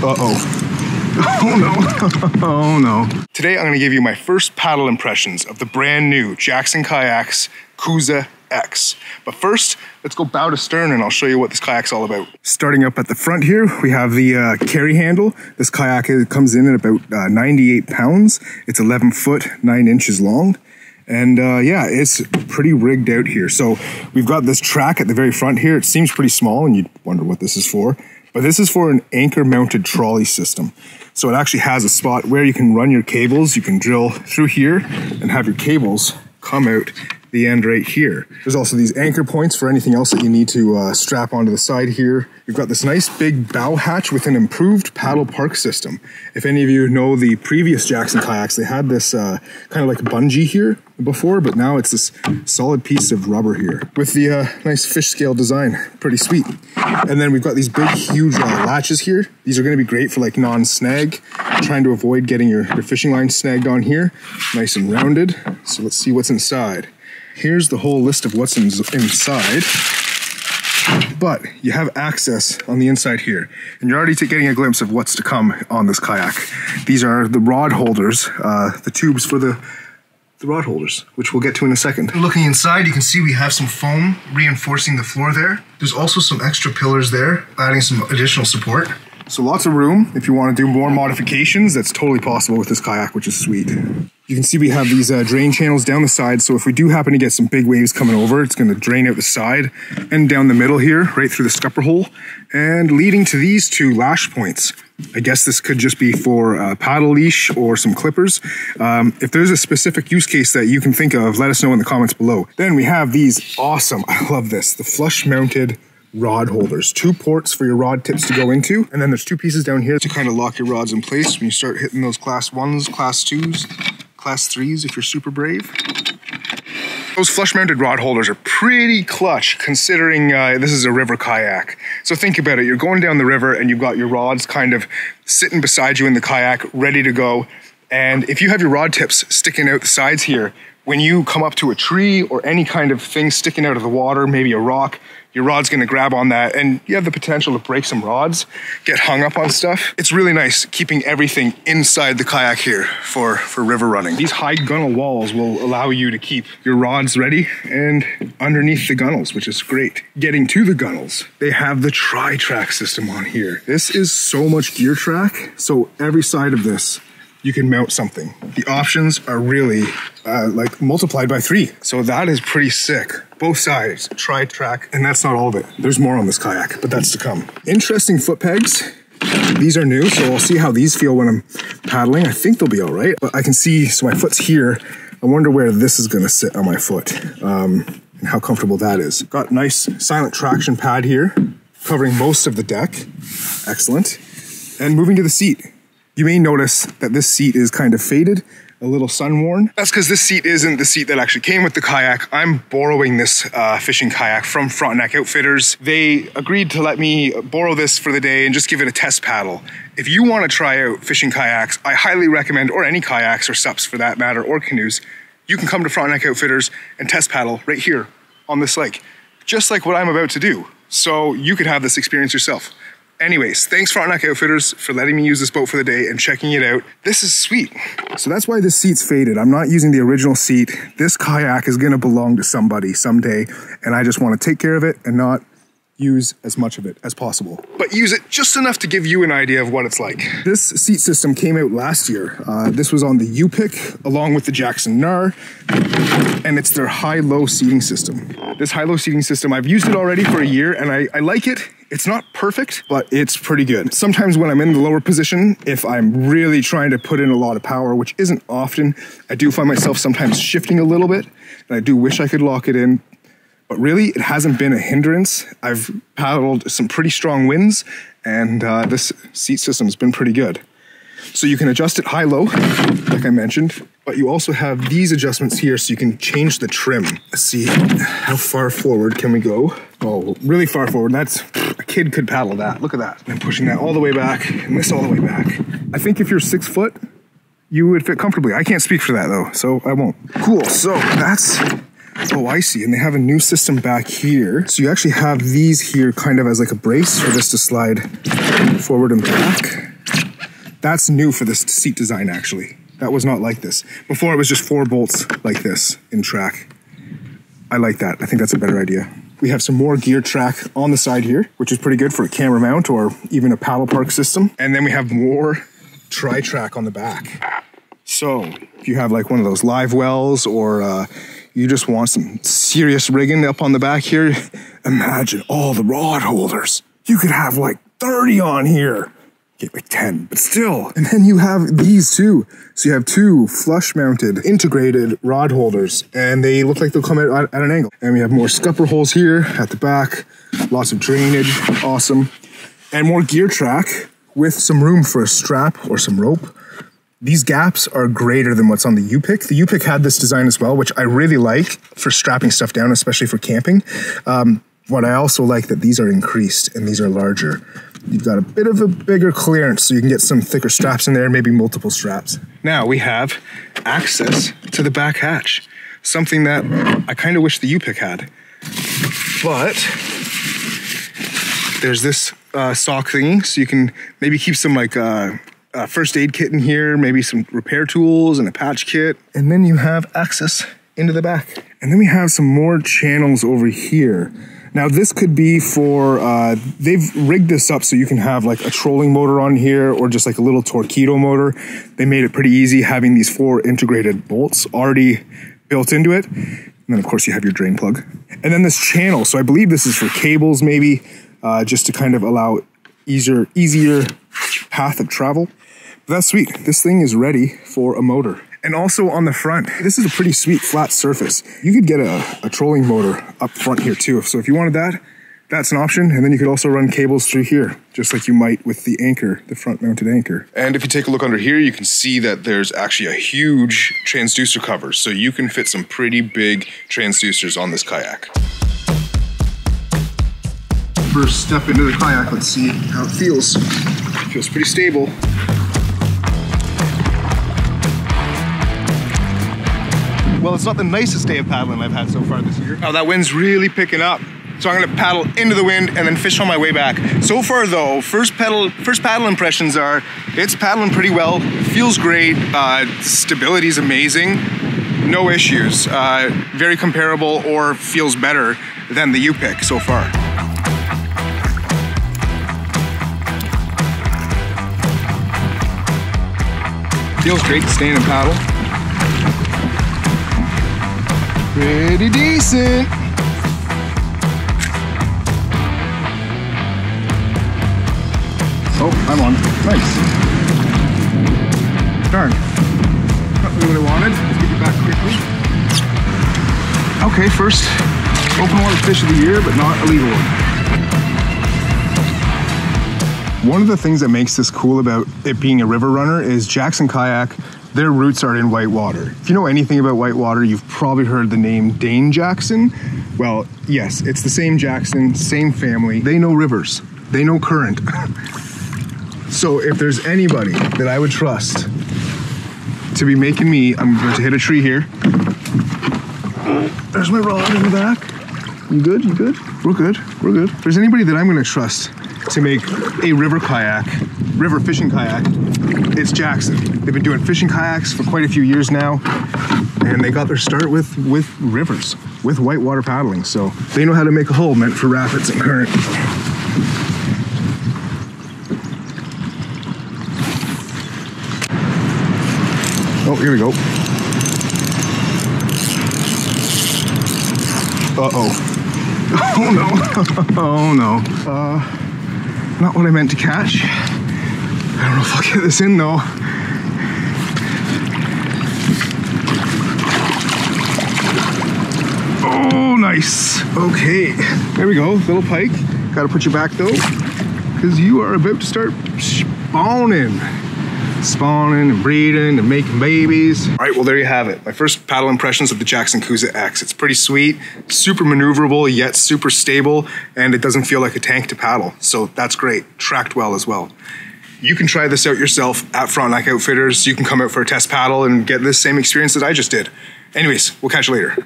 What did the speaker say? Uh-oh. Oh no. Oh no. Today I'm going to give you my first paddle impressions of the brand new Jackson Kayaks Coosa X. But first, let's go bow to stern and I'll show you what this kayak's all about. Starting up at the front here, we have the carry handle. This kayak comes in at about 98 pounds. It's 11 foot, 9 inches long. And yeah, it's pretty rigged out here. So we've got this track at the very front here. It seems pretty small and you'd wonder what this is for. But this is for an anchor mounted trolley system. So it actually has a spot where you can run your cables. You can drill through here and have your cables come out the end right here. There's also these anchor points for anything else that you need to strap onto the side here. We've got this nice big bow hatch with an improved paddle park system. If any of you know the previous Jackson kayaks, they had this kind of like bungee here before, but now it's this solid piece of rubber here with the nice fish scale design. Pretty sweet. And then we've got these big, huge latches here. These are going to be great for like non-snag, trying to avoid getting your fishing line snagged on here. Nice and rounded. So let's see what's inside. Here's the whole list of what's inside, but you have access on the inside here, and you're already getting a glimpse of what's to come on this kayak. These are the rod holders, the tubes for the rod holders, which we'll get to in a second. Looking inside, you can see we have some foam reinforcing the floor there. There's also some extra pillars there, adding some additional support. So lots of room. If you want to do more modifications, that's totally possible with this kayak, which is sweet. You can see we have these drain channels down the side, so if we do happen to get some big waves coming over, it's going to drain out the side and down the middle here, right through the scupper hole, and leading to these two lash points. I guess this could just be for a paddle leash or some clippers. If there's a specific use case that you can think of, let us know in the comments below. Then we have these awesome, I love this, the flush-mounted rod holders. Two ports for your rod tips to go into, and then there's two pieces down here to kind of lock your rods in place when you start hitting those class ones, class twos, class threes if you're super brave. Those flush mounted rod holders are pretty clutch considering this is a river kayak. So think about it, you're going down the river and you've got your rods kind of sitting beside you in the kayak ready to go. And if you have your rod tips sticking out the sides here, when you come up to a tree or any kind of thing sticking out of the water, maybe a rock, your rod's gonna grab on that and you have the potential to break some rods, get hung up on stuff. It's really nice keeping everything inside the kayak here for river running. These high gunnel walls will allow you to keep your rods ready and underneath the gunnels, which is great. Getting to the gunnels, they have the tri-track system on here. This is so much gear track, so every side of this you can mount something. The options are really like multiplied by 3. So that is pretty sick. Both sides, tri-track, and that's not all of it. There's more on this kayak, but that's to come. Interesting foot pegs. These are new, so I'll see how these feel when I'm paddling. I think they'll be all right, but I can see, so my foot's here. I wonder where this is gonna sit on my foot and how comfortable that is. Got nice silent traction pad here, covering most of the deck. Excellent. And moving to the seat. You may notice that this seat is kind of faded, a little sun-worn. That's because this seat isn't the seat that actually came with the kayak. I'm borrowing this fishing kayak from Frontenac Outfitters. They agreed to let me borrow this for the day and just give it a test paddle. If you want to try out fishing kayaks, I highly recommend, or any kayaks or sups for that matter, or canoes, you can come to Frontenac Outfitters and test paddle right here on this lake, just like what I'm about to do. So you could have this experience yourself. Anyways, thanks Frontenac Outfitters for letting me use this boat for the day and checking it out. This is sweet. So that's why this seat's faded. I'm not using the original seat. This kayak is gonna belong to somebody someday, and I just wanna take care of it and not use as much of it as possible. But use it just enough to give you an idea of what it's like. This seat system came out last year. This was on the U-Pick along with the Jackson Nar, and it's their high-low seating system. This high-low seating system, I've used it already for a year and I like it. It's not perfect, but it's pretty good. Sometimes when I'm in the lower position, if I'm really trying to put in a lot of power, which isn't often, I do find myself sometimes shifting a little bit, and I do wish I could lock it in. But really, it hasn't been a hindrance. I've paddled some pretty strong winds, and this seat system's been pretty good. So you can adjust it high-low, like I mentioned, but you also have these adjustments here so you can change the trim. Let's see, how far forward can we go? Oh, really far forward. That's, a kid could paddle that. Look at that. I'm pushing that all the way back and this all the way back. I think if you're 6 foot, you would fit comfortably. I can't speak for that though, so I won't. Cool, so that's, oh, I see. And they have a new system back here. So you actually have these here kind of as like a brace for this to slide forward and back. That's new for this seat design, actually. That was not like this. Before it was just four bolts like this in track. I like that. I think that's a better idea. We have some more gear track on the side here, which is pretty good for a camera mount or even a paddle park system. And then we have more tri-track on the back. So if you have like one of those live wells or you just want some serious rigging up on the back here, imagine all the rod holders. You could have like 30 on here. Get like 10, but still. And then you have these too. So you have two flush mounted integrated rod holders, and they look like they'll come out at an angle. And we have more scupper holes here at the back, lots of drainage, awesome. And more gear track with some room for a strap or some rope. These gaps are greater than what's on the U-Pick. The U-Pick had this design as well, which I really like for strapping stuff down, especially for camping. But I also like that these are increased and these are larger. You've got a bit of a bigger clearance, so you can get some thicker straps in there, maybe multiple straps. Now we have access to the back hatch, something that I kind of wish the U-Pick had. But there's this sock thingy, so you can maybe keep some like first aid kit in here, maybe some repair tools and a patch kit. And then you have access into the back. And then we have some more channels over here. Now this could be for, they've rigged this up so you can have like a trolling motor on here or just like a little torpedo motor. They made it pretty easy having these four integrated bolts already built into it. And then of course you have your drain plug. And then this channel, so I believe this is for cables maybe, just to kind of allow easier path of travel. But that's sweet. This thing is ready for a motor. And also on the front, this is a pretty sweet flat surface. You could get a trolling motor up front here too. So if you wanted that, that's an option. And then you could also run cables through here, just like you might with the anchor, the front mounted anchor. And if you take a look under here, you can see that there's actually a huge transducer cover. So you can fit some pretty big transducers on this kayak. First step into the kayak, let's see how it feels. It feels pretty stable. Well, it's not the nicest day of paddling I've had so far this year. Oh, that wind's really picking up. So I'm gonna paddle into the wind and then fish on my way back. So far though, first paddle impressions are, it's paddling pretty well, feels great, stability's amazing, no issues. Very comparable or feels better than the U-Pick so far. Feels great to stand and paddle. Pretty decent. Oh, I'm on. Nice. Darn. Not what I wanted. Let's get you back quickly. Okay, first open water fish of the year, but not a legal one. One of the things that makes this cool about it being a river runner is Jackson Kayak. Their roots are in whitewater. If you know anything about whitewater, you've probably heard the name Dane Jackson. Well, yes, it's the same Jackson, same family. They know rivers, they know current. So if there's anybody that I would trust to be making me, I'm going to hit a tree here. There's my rod in the back. You good, you good? We're good, we're good. If there's anybody that I'm going to trust to make a river kayak, river fishing kayak, it's Jackson. They've been doing fishing kayaks for quite a few years now, and they got their start with rivers, with whitewater paddling. So they know how to make a hole meant for rapids and current. Oh, here we go. Uh-oh. Oh no. Oh no. Not what I meant to catch. I don't know if I'll get this in though. Oh, nice. Okay, there we go, little pike. Gotta put you back though, because you are about to start spawning. Spawning and breeding and making babies. All right, well there you have it. My first paddle impressions of the Jackson Coosa X. It's pretty sweet, super maneuverable, yet super stable, and it doesn't feel like a tank to paddle. So that's great, tracked well as well. You can try this out yourself at Frontenac Outfitters. You can come out for a test paddle and get this same experience that I just did. Anyways, we'll catch you later.